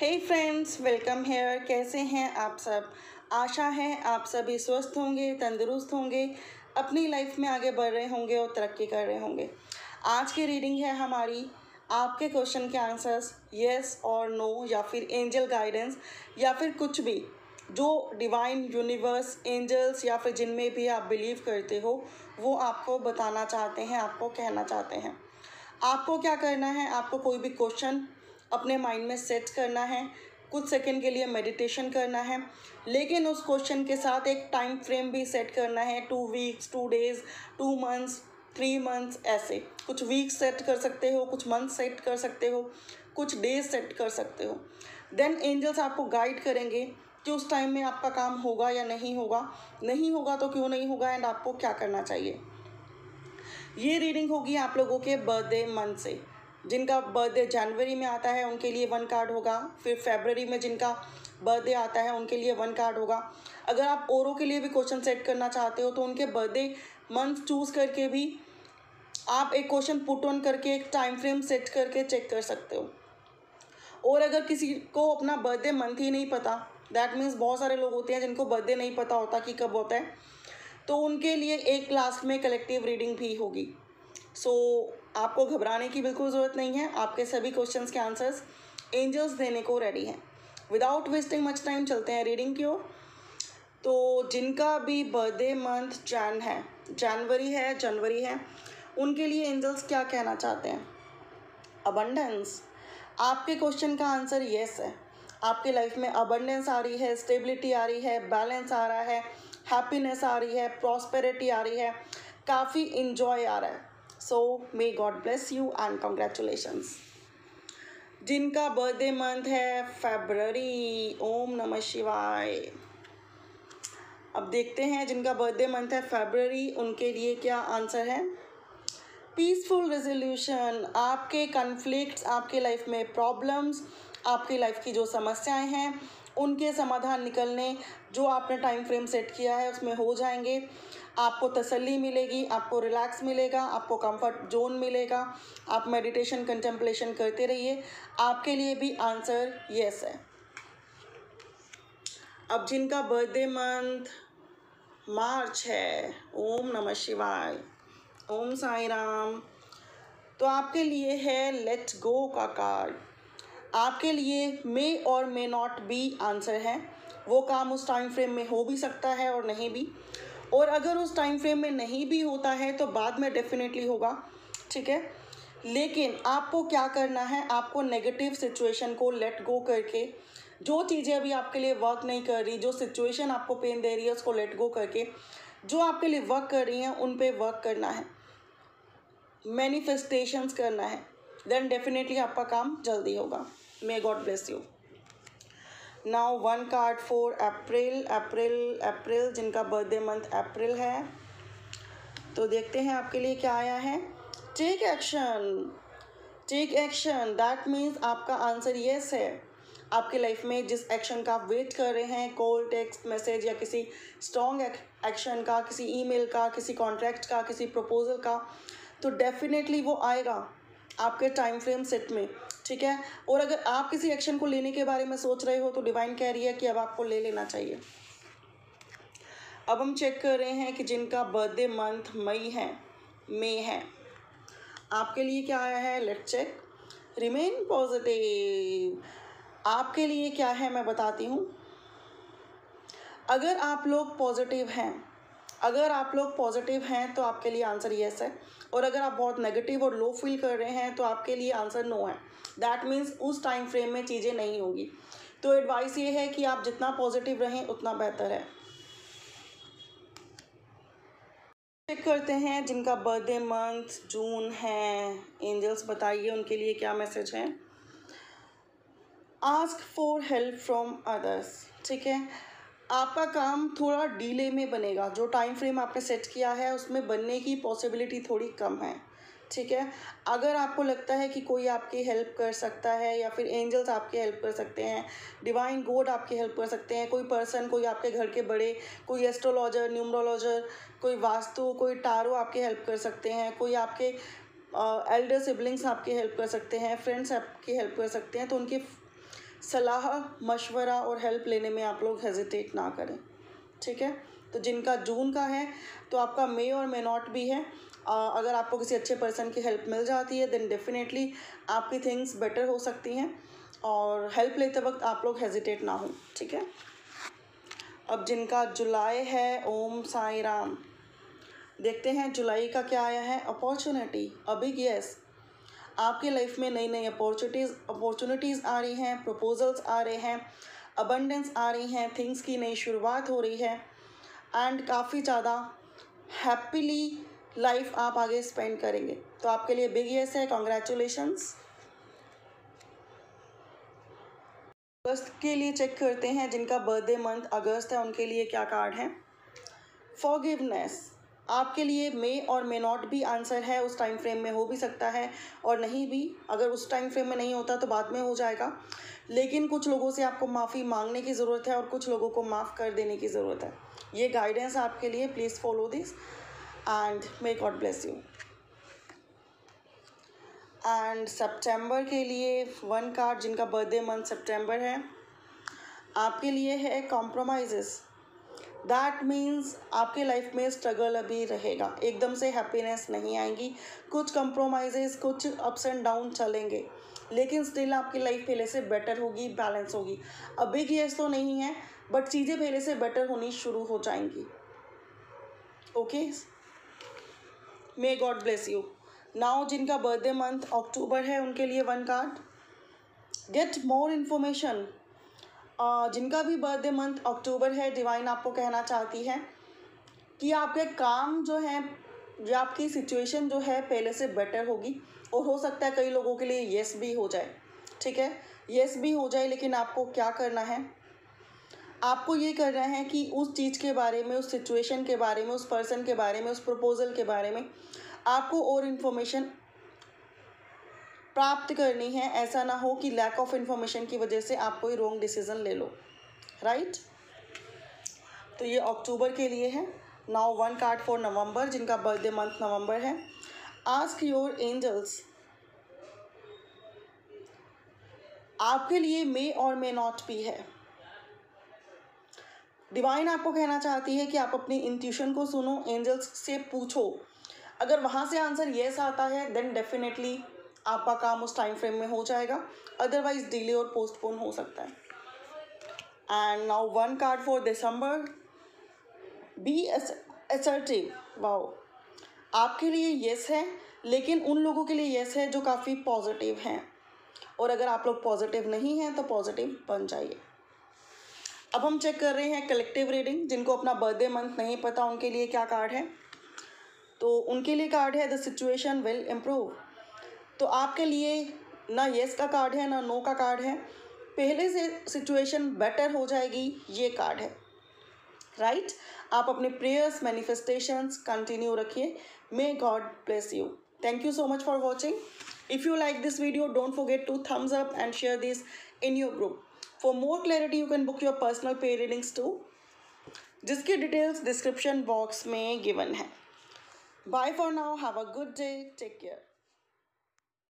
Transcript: हे friends, welcome hair. कैसे हैं आप सब? आशा है आप सभी स्वस्थ होंगे, तंदुरुस्त होंगे, अपनी लाइफ में आगे बढ़ रहे होंगे और तरक्की कर रहे होंगे। आज की रीडिंग है हमारी आपके क्वेश्चन के आंसर्स येस और नो, या फिर एंजल गाइडेंस, या फिर कुछ भी जो डिवाइन यूनिवर्स, एंजल्स या फिर जिनमें भी आप बिलीव करते हो वो आपको बताना चाहते हैं, आपको कहना चाहते हैं। आपको क्या करना है, आपको कोई भी क्वेश्चन अपने माइंड में सेट करना है, कुछ सेकंड के लिए मेडिटेशन करना है, लेकिन उस क्वेश्चन के साथ एक टाइम फ्रेम भी सेट करना है। 2 वीक्स, 2 डेज, 2 मंथ्स, 3 मंथ्स, ऐसे कुछ वीक्स सेट कर सकते हो, कुछ मंथ सेट कर सकते हो, कुछ डेज सेट कर सकते हो। देन एंजल्स आपको गाइड करेंगे कि उस टाइम में आपका काम होगा या नहीं होगा, नहीं होगा तो क्यों नहीं होगा एंड आपको क्या करना चाहिए। ये रीडिंग होगी आप लोगों के बर्थडे मंथ से। जिनका बर्थडे जनवरी में आता है उनके लिए 1 कार्ड होगा, फिर फरवरी में जिनका बर्थडे आता है उनके लिए 1 कार्ड होगा। अगर आप औरों के लिए भी क्वेश्चन सेट करना चाहते हो तो उनके बर्थडे मंथ चूज़ करके भी आप एक क्वेश्चन पुट ऑन करके एक टाइम फ्रेम सेट करके चेक कर सकते हो। और अगर किसी को अपना बर्थडे मंथ ही नहीं पता, दैट मीन्स बहुत सारे लोग होते हैं जिनको बर्थडे नहीं पता होता कि कब होता है, तो उनके लिए एक लास्ट में कलेक्टिव रीडिंग भी होगी। सो आपको घबराने की बिल्कुल ज़रूरत नहीं है। आपके सभी क्वेश्चंस के आंसर्स एंजल्स देने को रेडी हैं। विदाउट वेस्टिंग मच टाइम चलते हैं रीडिंग की ओर। तो जिनका भी बर्थडे मंथ जनवरी है उनके लिए एंजल्स क्या कहना चाहते हैं? अबंडेंस। आपके क्वेश्चन का आंसर येस है। आपके लाइफ में अबंडेंस आ रही है, स्टेबिलिटी आ रही है, बैलेंस आ रहा है, हैप्पीनेस आ रही है, प्रॉस्पेरिटी आ रही है, काफ़ी इंजॉय आ रहा है। So may God bless you and congratulations. जिनका बर्थडे मंथ है फरवरी, ओम नमः शिवाय। अब देखते हैं जिनका बर्थडे मंथ है फरवरी उनके लिए क्या आंसर है। Peaceful resolution. आपके कन्फ्लिक्ट्स, आपके लाइफ में प्रॉब्लम्स, आपकी लाइफ की जो समस्याएं हैं उनके समाधान निकलने जो आपने टाइम फ्रेम सेट किया है उसमें हो जाएंगे। आपको तसल्ली मिलेगी, आपको रिलैक्स मिलेगा, आपको कंफर्ट जोन मिलेगा। आप मेडिटेशन, कंटेम्पलेशन करते रहिए। आपके लिए भी आंसर येस है। अब जिनका बर्थडे मंथ मार्च है, ओम नमः शिवाय, ओम साई राम। तो आपके लिए है लेट्स गो का कार्ड। आपके लिए मे और मे नॉट बी आंसर है। वो काम उस टाइम फ्रेम में हो भी सकता है और नहीं भी, और अगर उस टाइम फ्रेम में नहीं भी होता है तो बाद में डेफिनेटली होगा, ठीक है। लेकिन आपको क्या करना है, आपको नेगेटिव सिचुएशन को लेट गो करके, जो चीज़ें अभी आपके लिए वर्क नहीं कर रही, जो सिचुएशन आपको पेन दे रही है उसको लेट गो करके जो आपके लिए वर्क कर रही हैं उन पे वर्क करना है, मैनिफेस्टेशंस करना है। देन डेफिनेटली आपका काम जल्दी होगा। May God bless you. Now 1 card for April. जिनका बर्थडे मंथ अप्रैल है तो देखते हैं आपके लिए क्या आया है। Take action. Take action that means आपका आंसर येस है। आपकी लाइफ में जिस एक्शन का आप वेट कर रहे हैं, कॉल, टेक्स्ट मैसेज या किसी स्ट्रॉन्ग एक्शन का, किसी ईमेल का, किसी कॉन्ट्रैक्ट का, किसी प्रपोजल का, तो डेफिनेटली वो आएगा आपके टाइम फ्रेम सेट में, ठीक है। और अगर आप किसी एक्शन को लेने के बारे में सोच रहे हो तो डिवाइन कह रही है कि अब आपको ले लेना चाहिए। अब हम चेक कर रहे हैं कि जिनका बर्थडे मंथ मई है आपके लिए क्या आया है। Let's check. Remain positive. आपके लिए क्या है मैं बताती हूँ। अगर आप लोग पॉजिटिव हैं, तो आपके लिए आंसर येस है, और अगर आप बहुत नेगेटिव और लो फील कर रहे हैं तो आपके लिए आंसर नो है। दैट मीन्स उस टाइम फ्रेम में चीज़ें नहीं होंगी। तो एडवाइस ये है कि आप जितना पॉजिटिव रहें उतना बेहतर है। चेक करते हैं जिनका बर्थडे मंथ जून है, एंजल्स बताइए उनके लिए क्या मैसेज है। Ask for help from others, ठीक है। आपका काम थोड़ा डिले में बनेगा, जो टाइम फ्रेम आपने सेट किया है उसमें बनने की पॉसिबिलिटी थोड़ी कम है, ठीक है। अगर आपको लगता है कि कोई आपकी हेल्प कर सकता है या फिर एंजल्स आपकी हेल्प कर सकते हैं, डिवाइन गॉड आपकी हेल्प कर सकते हैं, कोई पर्सन, कोई आपके घर के बड़े, कोई एस्ट्रोलॉजर, न्यूमरोलॉजर, कोई वास्तु, कोई टारो आपकी हेल्प कर सकते हैं, कोई आपके एल्डर सिबलिंग्स आपकी हेल्प कर सकते हैं, फ्रेंड्स आपकी हेल्प कर सकते हैं, तो उनके सलाह मशवरा और हेल्प लेने में आप लोग हेजिटेट ना करें, ठीक है। तो जिनका जून का है तो आपका मे और मे नॉट भी है। अगर आपको किसी अच्छे पर्सन की हेल्प मिल जाती है देन डेफिनेटली आपकी थिंग्स बेटर हो सकती हैं और हेल्प लेते वक्त आप लोग हेजिटेट ना हो, ठीक है। अब जिनका जुलाई है, ओम साई राम, देखते हैं जुलाई का क्या आया है। अपॉर्चुनिटी, अभी यस आपकी लाइफ में नई नई अपॉर्चुनिटीज़ आ रही हैं, प्रपोजल्स आ रहे हैं, अबंडेंस आ रही हैं, थिंग्स की नई शुरुआत हो रही है एंड काफ़ी ज़्यादा हैप्पीली लाइफ आप आगे स्पेंड करेंगे। तो आपके लिए बिग येस है, कॉन्ग्रेचुलेशंस। अगस्त के लिए चेक करते हैं, जिनका बर्थडे मंथ अगस्त है उनके लिए क्या कार्ड है। फॉरगिवनेस आपके लिए मे और मे नॉट भी आंसर है, उस टाइम फ्रेम में हो भी सकता है और नहीं भी, अगर उस टाइम फ्रेम में नहीं होता तो बाद में हो जाएगा। लेकिन कुछ लोगों से आपको माफ़ी मांगने की ज़रूरत है और कुछ लोगों को माफ़ कर देने की ज़रूरत है। ये गाइडेंस आपके लिए, please follow this and may God bless you. And सितंबर के लिए वन कार्ड, जिनका बर्थडे मंथ सितंबर है आपके लिए है कॉम्प्रोमाइजेस। दैट मीन्स आपके लाइफ में स्ट्रगल अभी रहेगा, एकदम से हैप्पीनेस नहीं आएगी, कुछ कॉम्प्रोमाइजेस, कुछ अप्स एंड डाउन चलेंगे, लेकिन स्टिल आपकी लाइफ पहले से बेटर होगी, बैलेंस होगी। अभी की ऐसा तो नहीं है बट चीज़ें पहले से बेटर होनी शुरू हो जाएंगी, okay. May God bless you. Now जिनका बर्थडे मंथ अक्टूबर है उनके लिए one card, get more information. जिनका भी बर्थडे मंथ अक्टूबर है, डिवाइन आपको कहना चाहती है कि आपके काम जो है या आपकी सिचुएशन जो है पहले से बेटर होगी और हो सकता है कई लोगों के लिए येस भी हो जाए, ठीक है, येस भी हो जाए। लेकिन आपको क्या करना है, आपको ये करना है कि उस चीज़ के बारे में, उस सिचुएशन के बारे में, उस पर्सन के बारे में, उस प्रपोजल के बारे में आपको और इन्फॉर्मेशन प्राप्त करनी है। ऐसा ना हो कि लैक ऑफ इन्फॉर्मेशन की वजह से आप कोई रॉन्ग डिसीजन ले लो, राइट। तो ये अक्टूबर के लिए है। Now one card for November, जिनका बर्थडे मंथ नवंबर है। Ask your angels. आपके लिए मे और मे नॉट भी है। डिवाइन आपको कहना चाहती है कि आप अपनी इंट्यूशन को सुनो, एंजल्स से पूछो, अगर वहाँ से आंसर येस आता है देन डेफिनेटली आपका काम उस टाइम फ्रेम में हो जाएगा, अदरवाइज डिले और पोस्टपोन हो सकता है। And now one card for December, be assertive. Wow, आपके लिए येस है लेकिन उन लोगों के लिए येस है जो काफ़ी पॉजिटिव हैं, और अगर आप लोग पॉजिटिव नहीं हैं तो पॉजिटिव बन जाइए। अब हम चेक कर रहे हैं कलेक्टिव रीडिंग, जिनको अपना बर्थडे मंथ नहीं पता उनके लिए क्या कार्ड है। तो उनके लिए कार्ड है द सिचुएशन विल इम्प्रूव। तो आपके लिए ना येस का कार्ड है ना नो का कार्ड है, पहले से सिचुएशन बेटर हो जाएगी, ये कार्ड है, राइट। आप अपने प्रेयर्स, मैनिफेस्टेशंस कंटिन्यू रखिए। May God bless you. Thank you so much for watching. If you like this video don't forget to thumbs up and share this in your group. For more clarity you can book your personal pay readings too, जिसकी details description box में given है। Bye for now, have a good day, take care.